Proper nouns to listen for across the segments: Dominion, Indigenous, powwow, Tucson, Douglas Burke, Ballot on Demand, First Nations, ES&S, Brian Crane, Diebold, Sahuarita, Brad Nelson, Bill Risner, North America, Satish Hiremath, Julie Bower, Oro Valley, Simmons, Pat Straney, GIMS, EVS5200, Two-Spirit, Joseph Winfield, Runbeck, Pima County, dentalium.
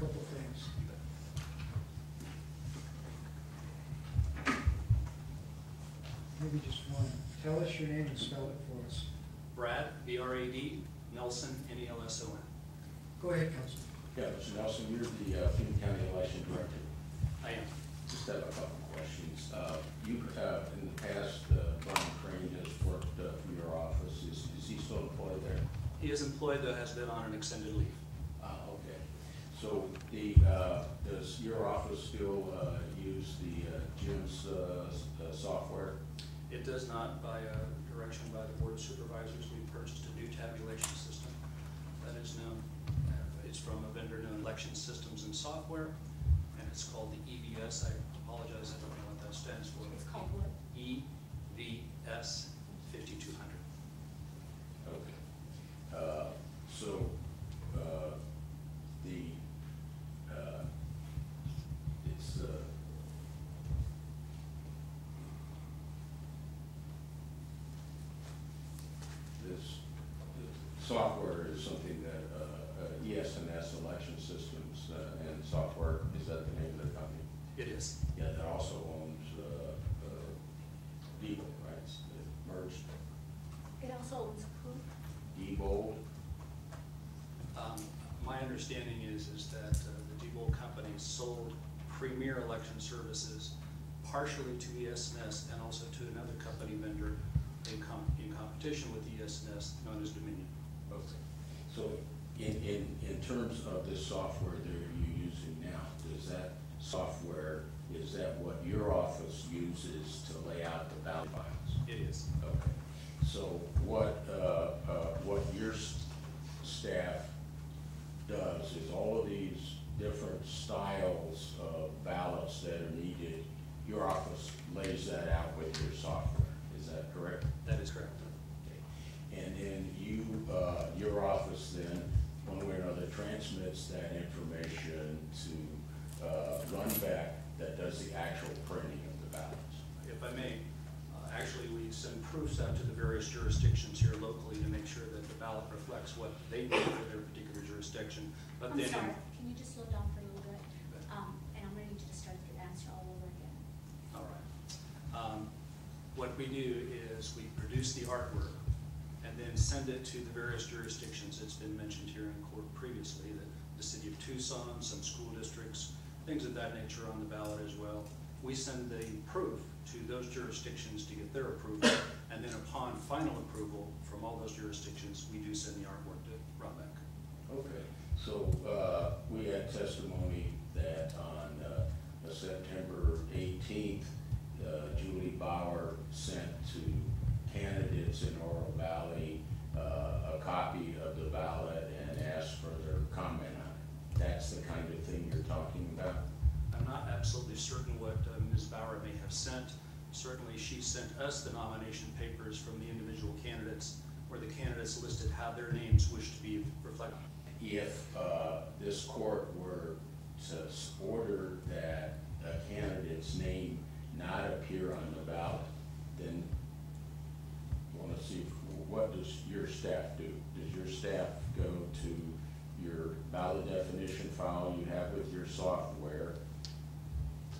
couple things. Maybe just one. Tell us your name and spell it for us. Brad, B-R-A-D, Nelson, N-E-L-S-O-N. Go ahead, Councilman. Yeah, Mr. Nelson, you're the Pima County Election Director. I am. Just have a couple questions. You have, in the past, Brian Crane has worked for your office. Is he still employed there? He is employed, though has been on an extended leave. Okay. So the does your office still use the GIMS software? It does not. By direction by the Board of Supervisors, we purchased a new tabulation system that is now, it's from a vendor known Election Systems and Software, and it's called the EVS. I apologize, I don't know what that stands for. It's called what? EVS5200. Okay. So. This software is something that ES&S Election Systems and Software, is that the name of the company? It is. Yeah, that also owns Diebold, right? It merged. It also owns who? Diebold. My understanding is that the Diebold company sold Premier Election Services partially to ES&S and also to another company vendor in competition with ES&S known as Dominion. Okay. So in terms of this software that you're using now, does that software, is that what your office uses to lay out the ballot files? It is. Okay. So what your staff does is all of these different styles of ballots that are needed, your office lays that out with your software. Is that correct? That is correct. Okay. And then you, your office then, one way or another, transmits that information to Runbeck that does the actual printing of the ballots. If I may, actually we send proofs out to the various jurisdictions here locally to make sure that the ballot reflects what they need for their particular jurisdiction. But I'm then sorry, can you just slow down for a little bit? And I'm going to need you to start the answer all over again. All right. What we do is we produce the artwork and then send it to the various jurisdictions. It's been mentioned here in court previously, that the city of Tucson, some school districts, things of that nature on the ballot as well. We send the proof to those jurisdictions to get their approval, and then upon final approval from all those jurisdictions, we do send the artwork to Runbeck. Okay, so we had testimony that on September 18th, Julie Bower sent to candidates in Oro Valley a copy of the ballot and asked for their comment on it. That's the kind of thing you're talking about? I'm not absolutely certain what Ms. Bower may have sent. Certainly she sent us the nomination papers from the individual candidates where the candidates listed how their names wished to be reflected. If this court were to order that a candidate's name not appear on the ballot, then I want to see, what does your staff do? Does your staff go to your ballot definition file you have with your software,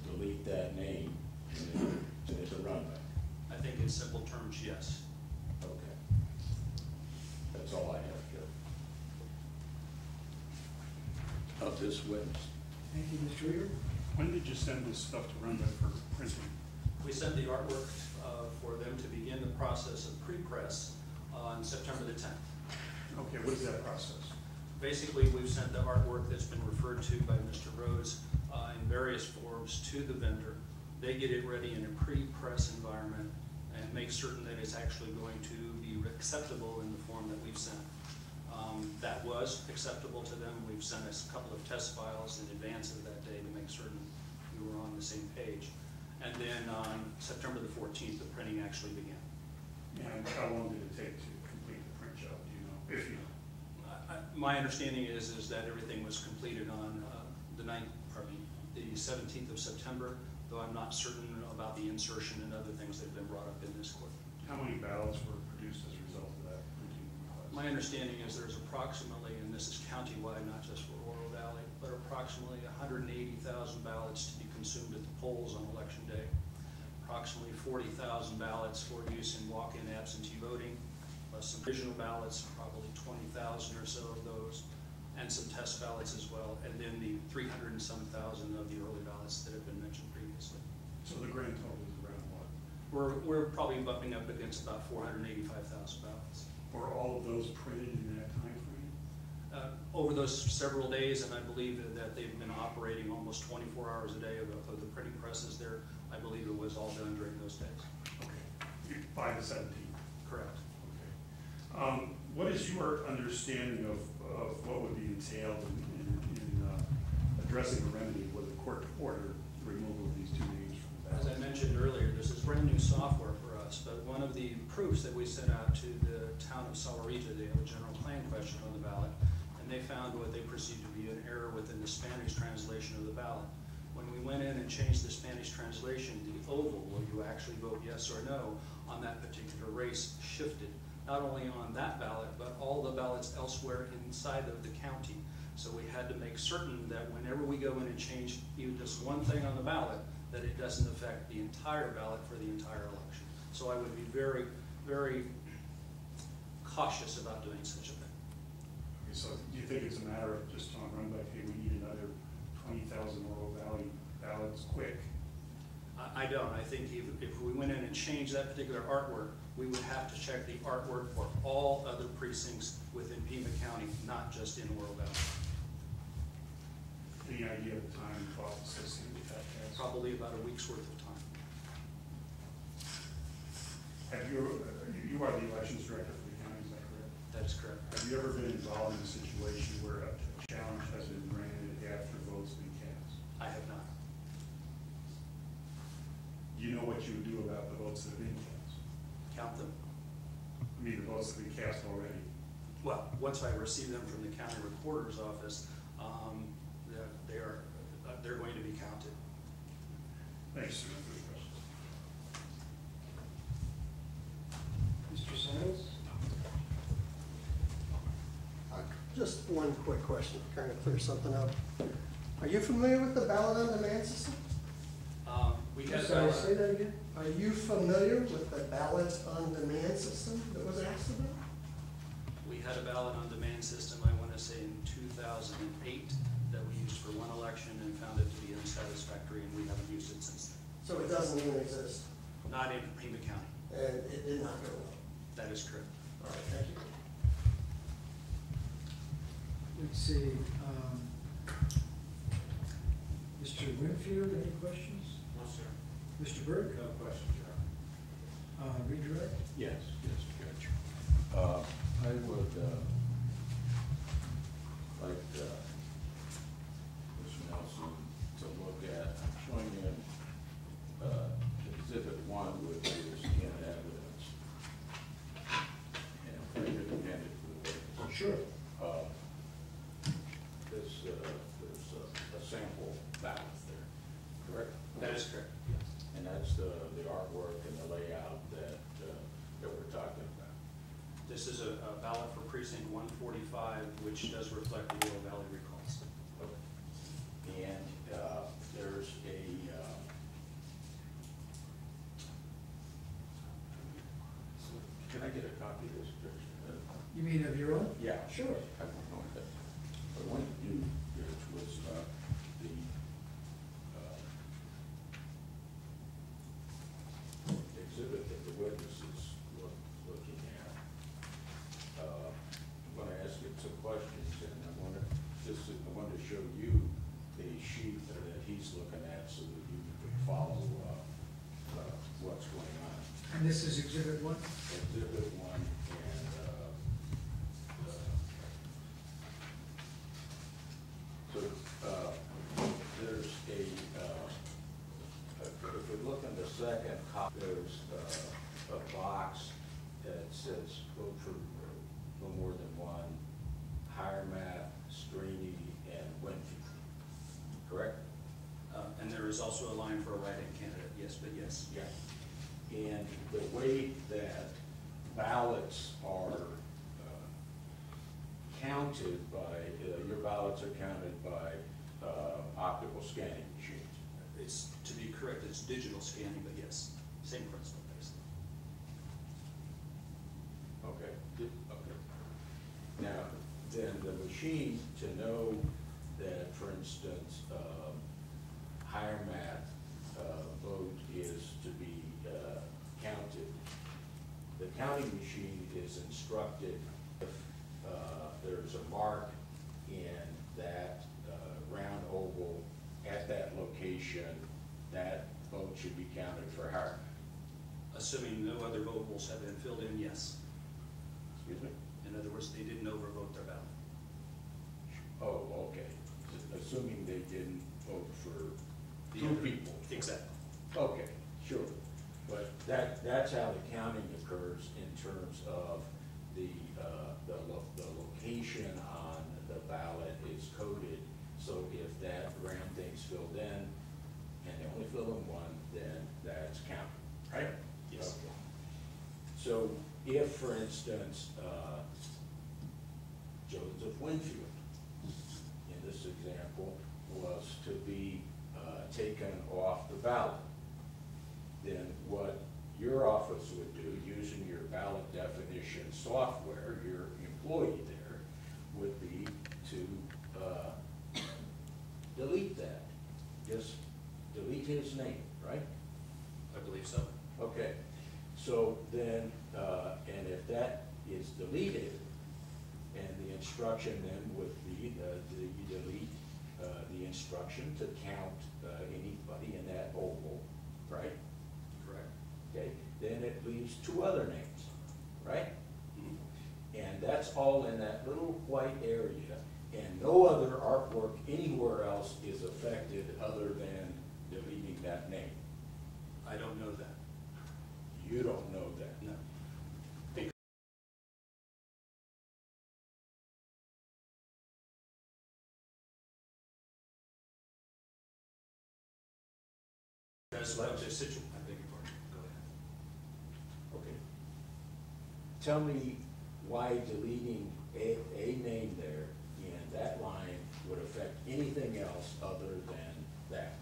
delete that name, and then it's a Runbeck? I think in simple terms, yes. Okay. That's all I have here. Of this witness. Thank you, Mr. Reader. When did you send this stuff to Runbeck for printing? We sent the artwork for them to begin the process of pre-press on September the 10th. Okay, what is that process? Basically, we've sent the artwork that's been referred to by Mr. Rose in various forms to the vendor. They get it ready in a pre-press environment and make certain that it's actually going to be acceptable in the form that we've sent. That was acceptable to them. We've sent us a couple of test files in advance of that day to make certain we were on the same page. And then on September the 14th, the printing actually began. And how long did it take to complete the print job, do you know, if you know? My understanding is that everything was completed on the 17th of September, though I'm not certain about the insertion and other things that have been brought up in this court. How many ballots were produced as a result of that? My understanding is there's approximately, and this is countywide, not just for Oro Valley, but approximately 180,000 ballots to be consumed at the polls on election day. Approximately 40,000 ballots for use in walk-in absentee voting, plus some provisional ballots, probably 20,000 or so of those, and some test ballots as well, and then the 300 and some thousand of the early ballots that have been mentioned previously. So the grand total is around what? We're probably bumping up against about 485,000 ballots. Were all of those printed in that time frame? Over those several days, and I believe that they've been operating almost 24 hours a day of the printing presses there. I believe it was all done during those days. Okay, by the 17th? Correct. Okay. What is your understanding of what would be entailed in addressing the remedy with a court order, the removal of these two names from the ballot? As I mentioned earlier, this is brand new software for us, but one of the proofs that we sent out to the town of Sahuarita, they have a general plan question on the ballot, and they found what they perceived to be an error within the Spanish translation of the ballot. When we went in and changed the Spanish translation, the oval, will you actually vote yes or no, on that particular race shifted. Not only on that ballot, but all the ballots elsewhere inside of the county. So we had to make certain that whenever we go in and change even just one thing on the ballot, that it doesn't affect the entire ballot for the entire election. So I would be very, very cautious about doing such a thing. Okay, so do you think it's a matter of just telling Runbeck, hey, we need another 20,000 Oro Valley ballots quick? I don't. I think if we went in and changed that particular artwork, we would have to check the artwork for all other precincts within Pima County, not just in Oro Valley. Any idea of the time and cost associated with that? Probably about a week's worth of time. Have you are the elections director for the county, is that correct? That is correct. Have you ever been involved in a situation where a challenge has been granted after votes have been cast? I have not. You know what you would do about the votes that have been cast? Count them. I mean, the votes have been cast already. Well, once I receive them from the county recorder's office, they're going to be counted. Thanks, sir. Mr. Simmons? Just one quick question to kind of clear something up. Are you familiar with the ballot on demand system? Sorry, say that again. Are you familiar with the ballot on demand system that was asked about? We had a ballot on demand system, I want to say in 2008, that we used for one election and found it to be unsatisfactory, and we haven't used it since then. So it doesn't even exist? Not in Pima County. And it did not go well? That is correct. All right, thank you. Let's see. Mr. Winfield, any questions? No, sir. Mr. Burke? No question, John. Redirect? Yes, Judge. I would like Mr. Nelson to look at showing him Exhibit 1 with the scanned evidence. And if I could amend it for the witness. Oh, sure. There's a sample ballot there, correct? That is correct. Yes. And that's the artwork and the layout that we're talking about. This is a ballot for precinct 145, which does reflect the Oro Valley recalls. Okay. And there's a can I get a copy of this picture? You mean of your own? Yeah, sure. I don't know what that is. But when you was the exhibit that the witness is looking at. I'm going to ask him some questions, and I want to show you the sheet that he's looking at so that you can follow what's going on. And this is Exhibit 1? Exhibit 1, and there's if we look in the second copy, there's a box that says vote for no more than one, Hiremath, Straney, and Winfield, correct? And there is also a line for a write-in candidate, yes, but yes. Yeah. And the way that ballots are counted by, your ballots are counted by optical scanning machines. It's, to be correct, it's digital scanning, but yes, same principle, basically. Okay. Okay. Now, then the machine to know that, for instance, Hiremath vote is to be counted. The counting machine is instructed if there's a mark in that round oval at that location, that vote should be counted for Hiremath. Assuming no other votables have been filled in, yes. Excuse me? In other words, they didn't overvote their ballot. Oh, okay. Assuming they didn't vote for two people. Exactly. Okay, sure. But that's how the counting occurs in terms of the location on the ballot is coded. So if that round thing's filled in, and they only fill in one, then that's counted, right? Yes. Okay. So if, for instance, Joseph Winfield, in this example, was to be taken off the ballot, then what your office would do, using your ballot definition software, your employee there, would be to delete that. Just delete his name, right? I believe so. Okay. So then, and if that is deleted, and the instruction then would be you delete the instruction to count anybody in that oval, right? Okay, then it leaves two other names, right? Mm-hmm. And that's all in that little white area, and no other artwork anywhere else is affected other than deleting that name. I don't know that. You don't know that? No. That's what the situation. Tell me why deleting a name there in that line would affect anything else other than that.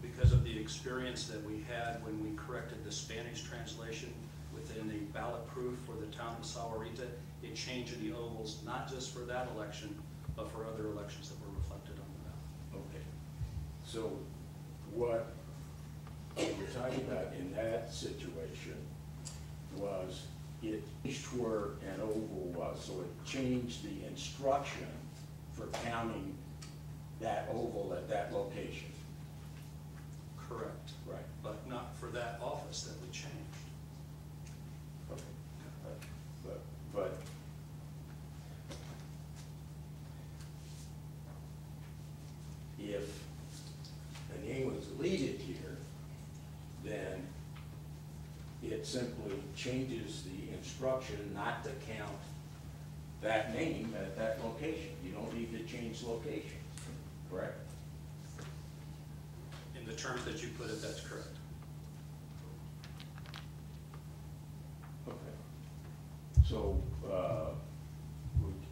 Because of the experience that we had when we corrected the Spanish translation within the ballot proof for the town of Sahuarita, it changed the ovals not just for that election, but for other elections that were reflected on the ballot. Okay. So what we're talking about in that situation was it changed where an oval was, so it changed the instruction for counting that oval at that location. Correct. Right. But not for that office that we changed. Okay. But if the name was deleted here, then it simply changes the instruction not to count that name at that location. You don't need to change location, correct? In the terms that you put it, that's correct. Okay. So,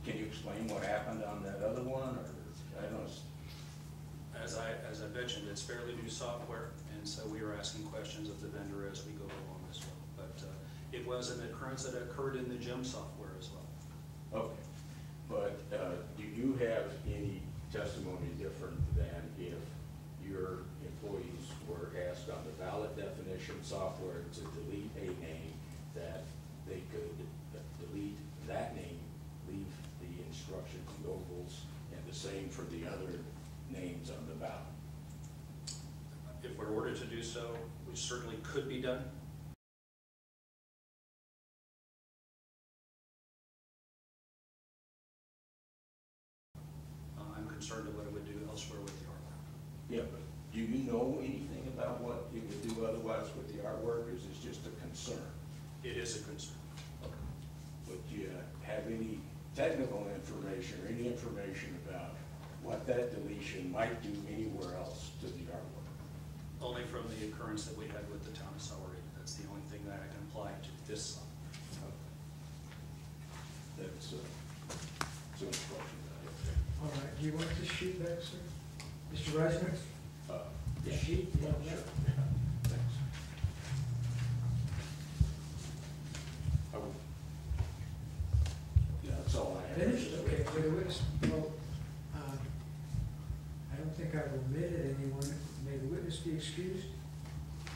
can you explain what happened on that other one? Or I don't know. As I mentioned, it's fairly new software, and so we are asking questions of the vendor as we go along as well. But it was an occurrence that occurred in the GIMS software as well. Okay. But do you have any testimony different than if your employees were asked on the ballot definition software to delete a name, that they could delete that name, leave the instructions, the ovals, and the same for the other names on the ballot? If we're ordered to do so, we certainly could be done. I'm concerned about what it would do elsewhere with the artwork. Yeah, but do you know anything about what it would do otherwise with the artwork, or is this just a concern? It is a concern. Okay. But do you have any technical information or any information about what that deletion might do anywhere else to the artwork? Only from the occurrence that we had with the town of Sahuarita. That's the only thing that I can apply to this slide. Okay. That's so All right, do you want this sheet back, sir? Mr. Risner? The sheet? Yeah, sure. Thanks. I will. Yeah, that's all I have. Finished? Okay, well, I don't think I've omitted anyone. May the witness be excused?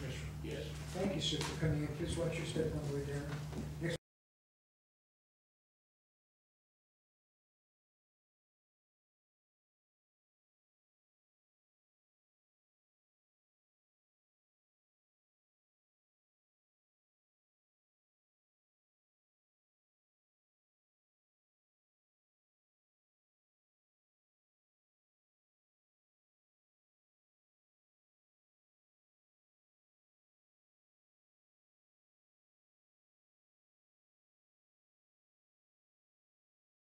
Yes, sir. Yes. Thank you, sir, for coming in. Please watch your step on the way down. Next